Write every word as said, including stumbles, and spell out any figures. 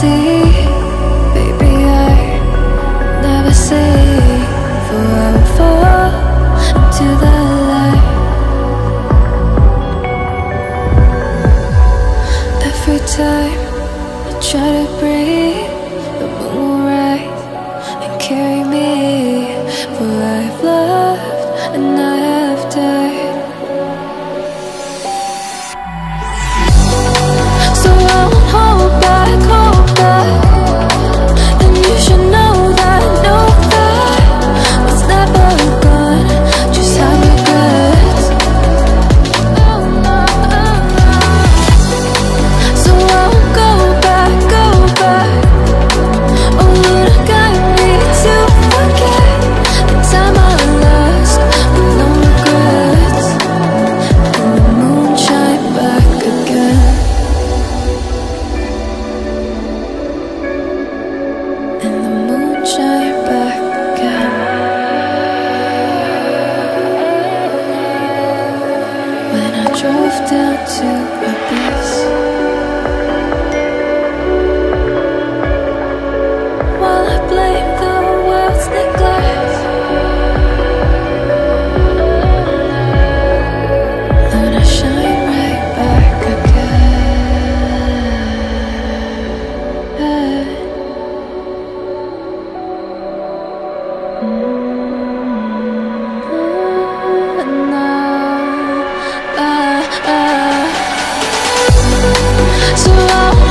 see, baby, I never see. For I would fall into the light. Every time I try to breathe, the moon will rise and carry me. For I have loved and I have died. So I won't hold back, hold back. And you should know that, know that was never gone, just have regrets. So I won't go back, go back. Oh, would have got me to forget the time I lost with no regrets. And the moonshine back again. And the moonshine back again. When I drove down to abyss, while I blame the world's neglect, then I shine right back again. So I